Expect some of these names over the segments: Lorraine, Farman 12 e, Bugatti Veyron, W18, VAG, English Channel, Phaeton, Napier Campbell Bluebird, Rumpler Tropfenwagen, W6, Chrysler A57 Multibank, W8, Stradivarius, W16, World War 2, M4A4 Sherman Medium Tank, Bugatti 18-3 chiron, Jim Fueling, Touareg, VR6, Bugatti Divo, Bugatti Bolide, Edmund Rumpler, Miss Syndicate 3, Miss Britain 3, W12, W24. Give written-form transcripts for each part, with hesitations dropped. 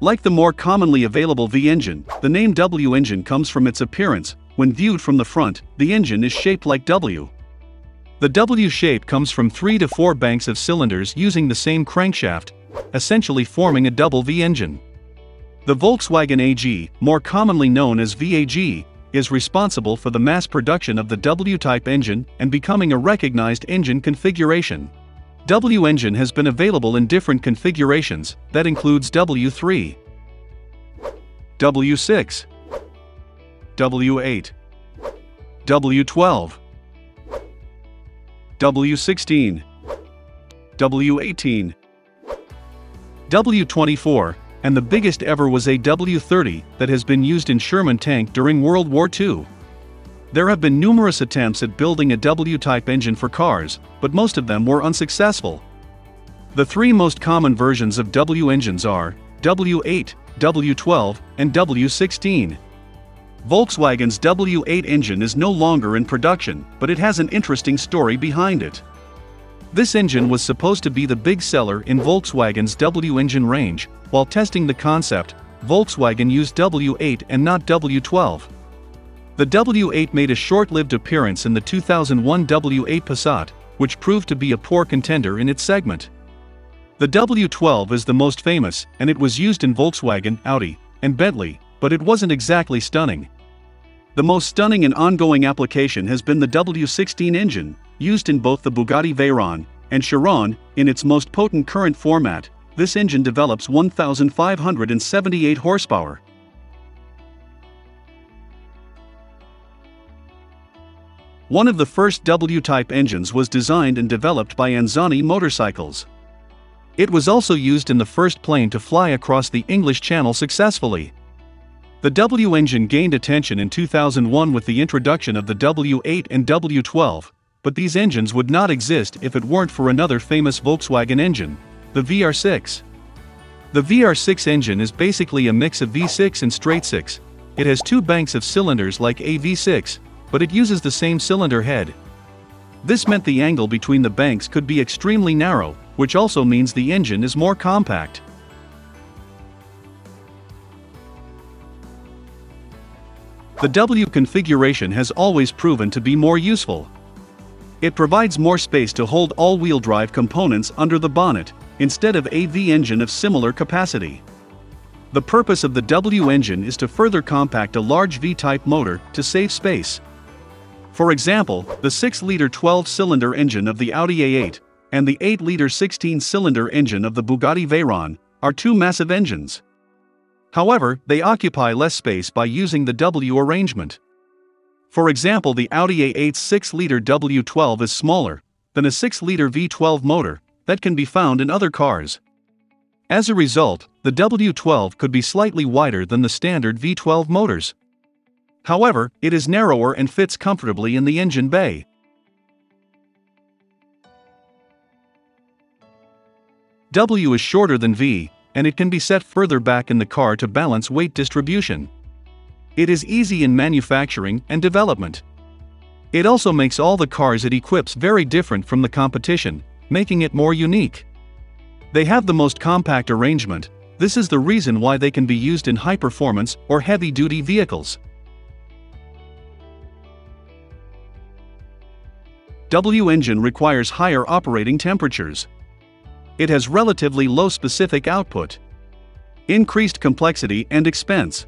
Like the more commonly available V engine, the name W engine comes from its appearance. When viewed from the front, the engine is shaped like W. The W shape comes from 3 to 4 banks of cylinders using the same crankshaft, essentially forming a double V engine. The Volkswagen AG, more commonly known as VAG, is responsible for the mass production of the W-type engine and becoming a recognized engine configuration. W engine has been available in different configurations, that includes W3, W6, W8, W12, W16, W18, W24, and the biggest ever was a W30 that has been used in Sherman tank during World War II. There have been numerous attempts at building a W-type engine for cars, but most of them were unsuccessful. The 3 most common versions of W engines are W8, W12, and W16. Volkswagen's W8 engine is no longer in production, but it has an interesting story behind it. This engine was supposed to be the big seller in Volkswagen's W engine range. While testing the concept, Volkswagen used W8 and not W12. The W8 made a short-lived appearance in the 2001 W8 Passat, which proved to be a poor contender in its segment. The W12 is the most famous, and it was used in Volkswagen, Audi, and Bentley, but it wasn't exactly stunning. The most stunning and ongoing application has been the W16 engine, used in both the Bugatti Veyron and Chiron. In its most potent current format, this engine develops 1,578 horsepower. One of the first W-type engines was designed and developed by Anzani Motorcycles. It was also used in the first plane to fly across the English Channel successfully. The W engine gained attention in 2001 with the introduction of the W8 and W12, but these engines would not exist if it weren't for another famous Volkswagen engine, the VR6. The VR6 engine is basically a mix of V6 and straight 6. It has 2 banks of cylinders like a V6, but it uses the same cylinder head. This meant the angle between the banks could be extremely narrow, which also means the engine is more compact. The W configuration has always proven to be more useful. It provides more space to hold all-wheel drive components under the bonnet, instead of a V engine of similar capacity. The purpose of the W engine is to further compact a large V-type motor to save space. For example, the 6-liter 12-cylinder engine of the Audi A8 and the 8-liter 16-cylinder engine of the Bugatti Veyron are 2 massive engines. However, they occupy less space by using the W arrangement. For example, the Audi A8's 6-liter W12 is smaller than a 6-liter V12 motor that can be found in other cars. As a result, the W12 could be slightly wider than the standard V12 motors. However, it is narrower and fits comfortably in the engine bay. W is shorter than V, and it can be set further back in the car to balance weight distribution. It is easy in manufacturing and development. It also makes all the cars it equips very different from the competition, making it more unique. They have the most compact arrangement. This is the reason why they can be used in high-performance or heavy-duty vehicles. W engine requires higher operating temperatures. It has relatively low specific output, increased complexity and expense.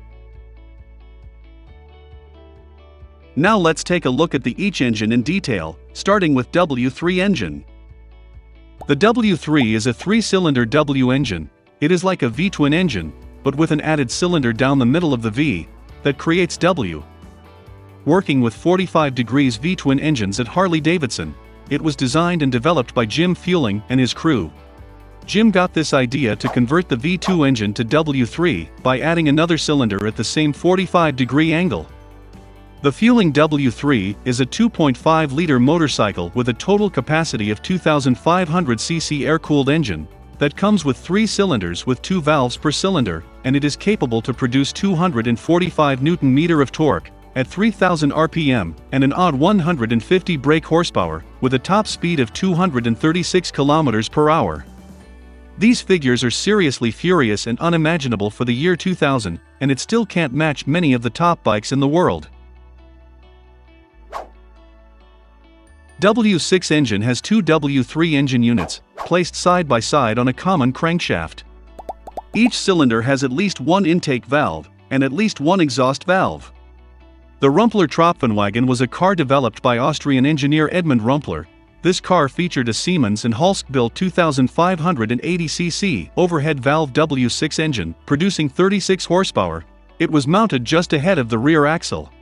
Now let's take a look at each engine in detail, starting with W3 engine. The W3 is a 3-cylinder W engine. It is like a V-twin engine, but with an added cylinder down the middle of the V, that creates W. Working with 45 degrees V-twin engines at Harley-Davidson, it was designed and developed by Jim Fueling and his crew. Jim got this idea to convert the V2 engine to W3 by adding another cylinder at the same 45-degree angle. The Fueling W3 is a 2.5-liter motorcycle with a total capacity of 2,500 cc air-cooled engine that comes with 3 cylinders with 2 valves per cylinder, and it is capable to produce 245 Nm of torque at 3,000 rpm and an odd 150 brake horsepower with a top speed of 236 km/h. These figures are seriously furious and unimaginable for the year 2000, and it still can't match many of the top bikes in the world. W6 engine has two W3 engine units, placed side by side on a common crankshaft. Each cylinder has at least one intake valve, and at least one exhaust valve. The Rumpler Tropfenwagen was a car developed by Austrian engineer Edmund Rumpler. This car featured a Siemens and Halske-built 2580cc overhead valve W6 engine, producing 36 horsepower. It was mounted just ahead of the rear axle.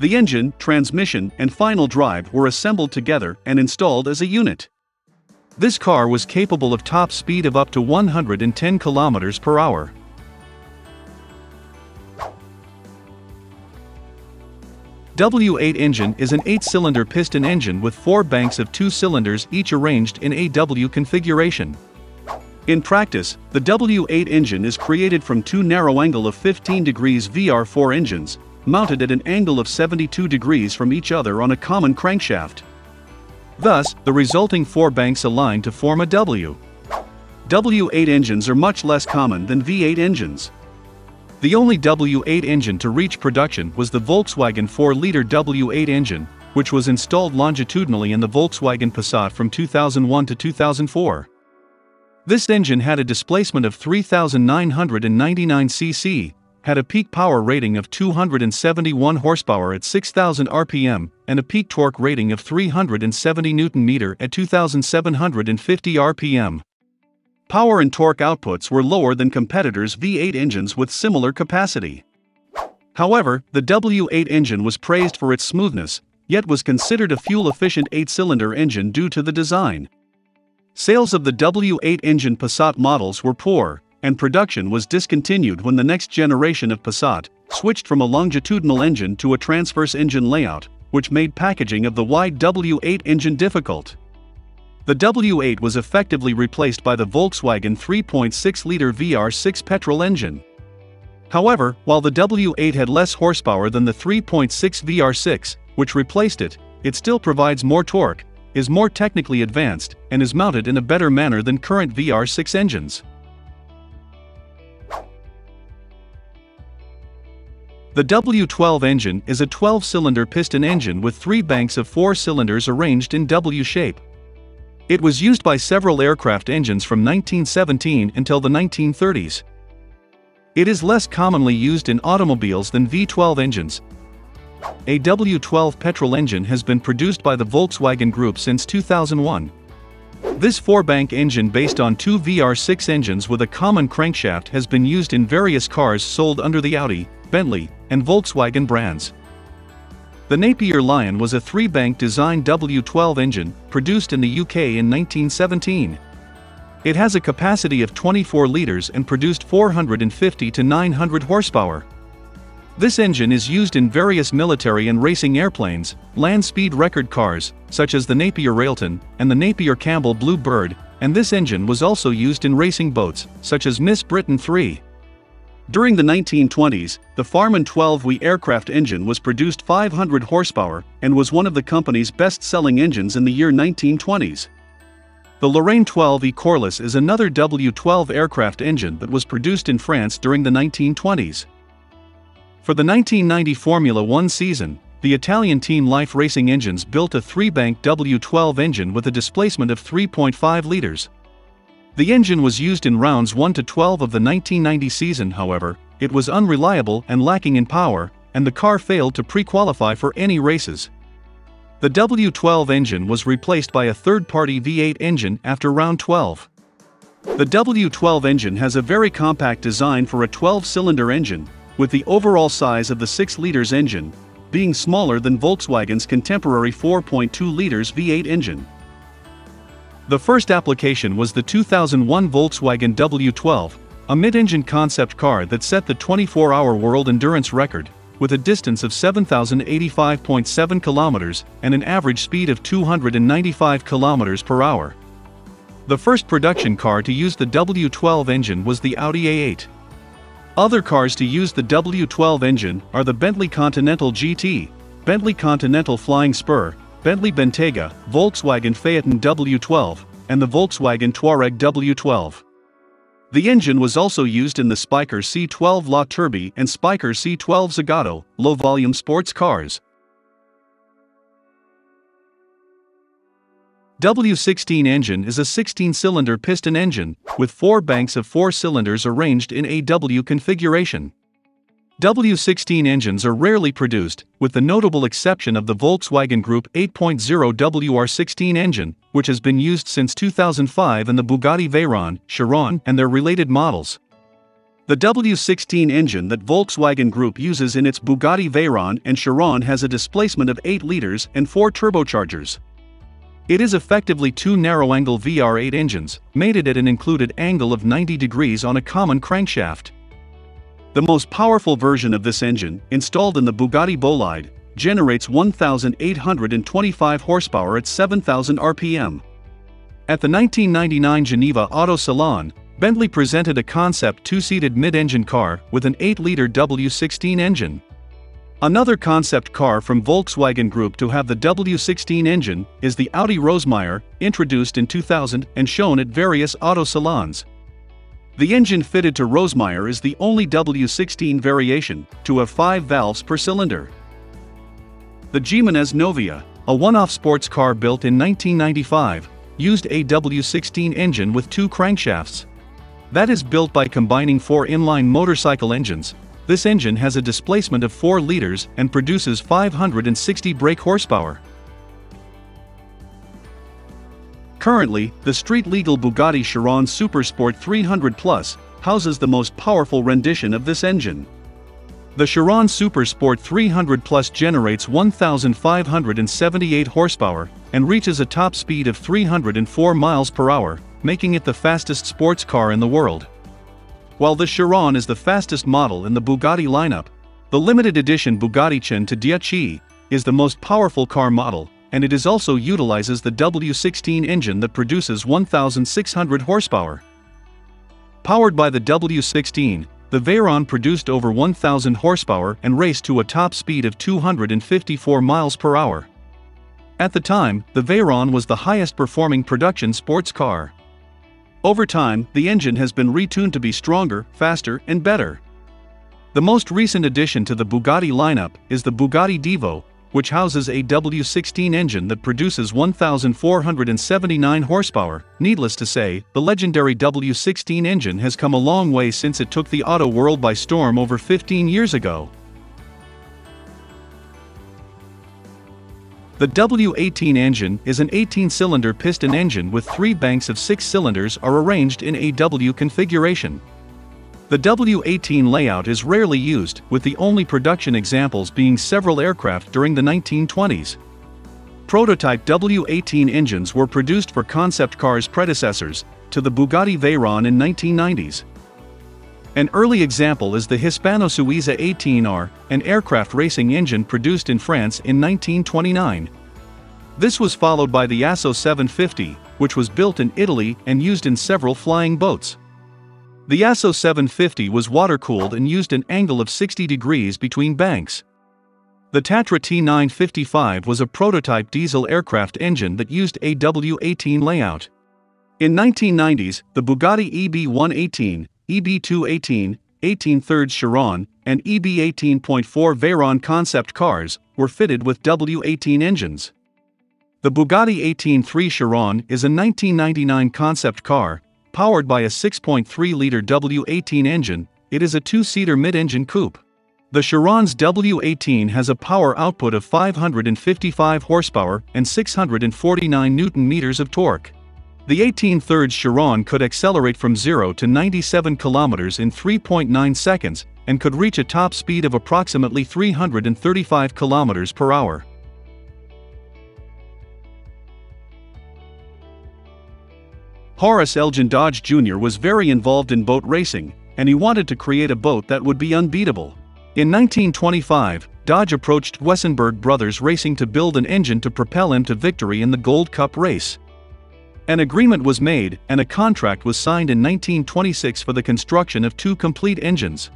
The engine, transmission, and final drive were assembled together and installed as a unit. This car was capable of top speed of up to 110 km per hour. W8 engine is an 8-cylinder piston engine with 4 banks of 2 cylinders each arranged in a W configuration. In practice, the W8 engine is created from two narrow angle of 15 degrees VR4 engines, mounted at an angle of 72 degrees from each other on a common crankshaft. Thus, the resulting 4 banks align to form a W. W8 engines are much less common than V8 engines. The only W8 engine to reach production was the Volkswagen 4-liter W8 engine, which was installed longitudinally in the Volkswagen Passat from 2001 to 2004. This engine had a displacement of 3,999 cc, had a peak power rating of 271 horsepower at 6,000 rpm, and a peak torque rating of 370 Nm at 2,750 rpm. Power and torque outputs were lower than competitors' V8 engines with similar capacity. However, the W8 engine was praised for its smoothness, yet was considered a fuel-efficient 8-cylinder engine due to the design. Sales of the W8 engine Passat models were poor, and production was discontinued when the next generation of Passat switched from a longitudinal engine to a transverse engine layout, which made packaging of the wide W8 engine difficult. The W8 was effectively replaced by the Volkswagen 3.6-liter VR6 petrol engine. However, while the W8 had less horsepower than the 3.6 VR6, which replaced it, it still provides more torque, is more technically advanced, and is mounted in a better manner than current VR6 engines. The W12 engine is a 12-cylinder piston engine with 3 banks of 4 cylinders arranged in W shape. It was used by several aircraft engines from 1917 until the 1930s. It is less commonly used in automobiles than V12 engines. A W12 petrol engine has been produced by the Volkswagen Group since 2001. This 4-bank engine based on two VR6 engines with a common crankshaft has been used in various cars sold under the Audi, Bentley, and Volkswagen brands. The Napier Lion was a 3-bank design W12 engine, produced in the UK in 1917. It has a capacity of 24 litres and produced 450 to 900 horsepower. This engine is used in various military and racing airplanes, land speed record cars, such as the Napier Railton and the Napier Campbell Bluebird, and this engine was also used in racing boats, such as Miss Britain 3. During the 1920s, the Farman 12 e aircraft engine was produced 500 horsepower and was one of the company's best-selling engines in the year 1920s. The Lorraine 12 e Corliss is another W12 aircraft engine that was produced in France during the 1920s. For the 1990 Formula One season, the Italian team Life Racing Engines built a 3-bank W12 engine with a displacement of 3.5 liters. The engine was used in rounds 1 to 12 of the 1990 season. However, it was unreliable and lacking in power, and the car failed to pre-qualify for any races. The W12 engine was replaced by a third-party V8 engine after round 12. The W12 engine has a very compact design for a 12-cylinder engine, with the overall size of the 6-liter engine being smaller than Volkswagen's contemporary 4.2-liter V8 engine. The first application was the 2001 Volkswagen W12, a mid-engine concept car that set the 24-hour world endurance record, with a distance of 7,085.7 kilometers and an average speed of 295 kilometers per hour. The first production car to use the W12 engine was the Audi A8. Other cars to use the W12 engine are the Bentley Continental GT, Bentley Continental Flying Spur, Bentley Bentayga, Volkswagen Phaeton W12, and the Volkswagen Touareg W12. The engine was also used in the Spyker C12 La Turbi and Spyker C12 Zagato, low-volume sports cars. W16 engine is a 16-cylinder piston engine, with four banks of four cylinders arranged in AW configuration. W16 engines are rarely produced, with the notable exception of the Volkswagen Group 8.0 WR16 engine, which has been used since 2005 in the Bugatti Veyron, Chiron, and their related models. The W16 engine that Volkswagen Group uses in its Bugatti Veyron and Chiron has a displacement of 8 liters and 4 turbochargers. It is effectively two narrow-angle VR8 engines, mated at an included angle of 90 degrees on a common crankshaft. The most powerful version of this engine, installed in the Bugatti Bolide, generates 1,825 horsepower at 7,000 RPM. At the 1999 Geneva Auto Salon, Bentley presented a concept two-seated mid-engine car with an 8-liter W16 engine. Another concept car from Volkswagen Group to have the W16 engine is the Audi Rosemeyer, introduced in 2000 and shown at various auto salons. The engine fitted to Rosemeyer is the only W16 variation to have 5 valves per cylinder. The Jimenez Novia, a one-off sports car built in 1995, used a W16 engine with 2 crankshafts. That is built by combining 4 inline motorcycle engines. This engine has a displacement of 4 liters and produces 560 brake horsepower. Currently, the street-legal Bugatti Chiron Supersport 300 Plus houses the most powerful rendition of this engine. The Chiron Supersport 300 Plus generates 1,578 horsepower and reaches a top speed of 304 miles per hour, making it the fastest sports car in the world. While the Chiron is the fastest model in the Bugatti lineup, the limited edition Bugatti Chento Dieci is the most powerful car model, and it is also utilizes the W16 engine that produces 1,600 horsepower. Powered by the W16, the Veyron produced over 1,000 horsepower and raced to a top speed of 254 miles per hour. At the time, the Veyron was the highest-performing production sports car. Over time, the engine has been retuned to be stronger, faster, and better. The most recent addition to the Bugatti lineup is the Bugatti Divo, which houses a W16 engine that produces 1,479 horsepower. Needless to say, the legendary W16 engine has come a long way since it took the auto world by storm over 15 years ago. The W18 engine is an 18-cylinder piston engine with 3 banks of 6 cylinders are arranged in AW configuration. The W18 layout is rarely used, with the only production examples being several aircraft during the 1920s. Prototype W18 engines were produced for concept cars predecessors to the Bugatti Veyron in 1990s. An early example is the Hispano Suiza 18R, an aircraft racing engine produced in France in 1929. This was followed by the Asso 750, which was built in Italy and used in several flying boats. The Asso 750 was water-cooled and used an angle of 60 degrees between banks. The Tatra t955 was a prototype diesel aircraft engine that used a W18 layout. In 1990s, the Bugatti eb-118, eb-218, 18-3 Chiron, and eb-18.4 Veyron concept cars were fitted with W18 engines. The Bugatti 18-3 Chiron is a 1999 concept car, powered by a 6.3-liter W18 engine. It is a two-seater mid-engine coupe. The Chiron's W18 has a power output of 555 horsepower and 649 newton-meters of torque. The 18-3 Chiron could accelerate from 0 to 97 kilometers in 3.9 seconds and could reach a top speed of approximately 335 kilometers per hour. Horace Elgin Dodge Jr. was very involved in boat racing, and he wanted to create a boat that would be unbeatable. In 1925, Dodge approached Wessenberg Brothers Racing to build an engine to propel him to victory in the Gold Cup race. An agreement was made, and a contract was signed in 1926 for the construction of 2 complete engines.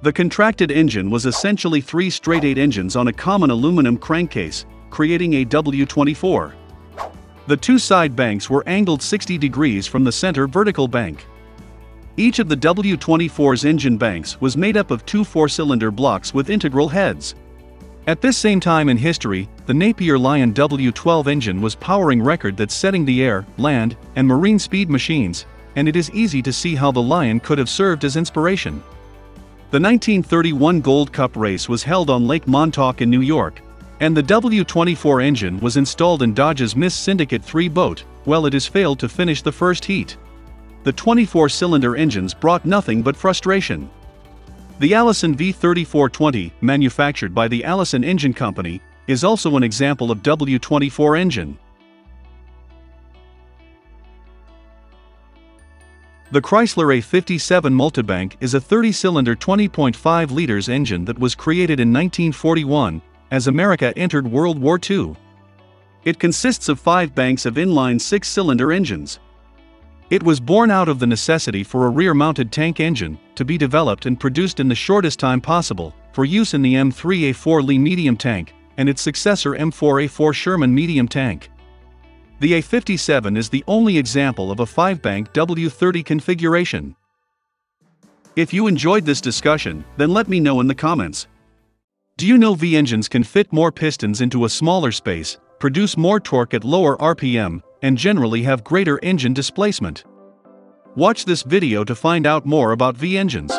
The contracted engine was essentially 3 straight-8 engines on a common aluminum crankcase, creating a W24. The 2 side banks were angled 60 degrees from the center vertical bank. Each of the W24's engine banks was made up of two four-cylinder blocks with integral heads. At this same time in history, the Napier Lion W12 engine was powering record that's setting the air, land, and marine speed machines, and it is easy to see how the Lion could have served as inspiration. The 1931 Gold Cup race was held on Lake Montauk in New York, and the W24 engine was installed in Dodge's Miss Syndicate 3 boat, while it has failed to finish the first heat. The 24-cylinder engines brought nothing but frustration. The Allison V3420, manufactured by the Allison Engine Company, is also an example of W24 engine. The Chrysler A57 Multibank is a 30-cylinder 20.5 liters engine that was created in 1941, as America entered World War II. It consists of 5 banks of inline 6-cylinder engines. It was born out of the necessity for a rear-mounted tank engine, to be developed and produced in the shortest time possible, for use in the M3A4 Lee medium tank, and its successor M4A4 Sherman medium tank. The A57 is the only example of a 5-bank W30 configuration. If you enjoyed this discussion, then let me know in the comments. Do you know V engines can fit more pistons into a smaller space, produce more torque at lower RPM, and generally have greater engine displacement? Watch this video to find out more about V engines.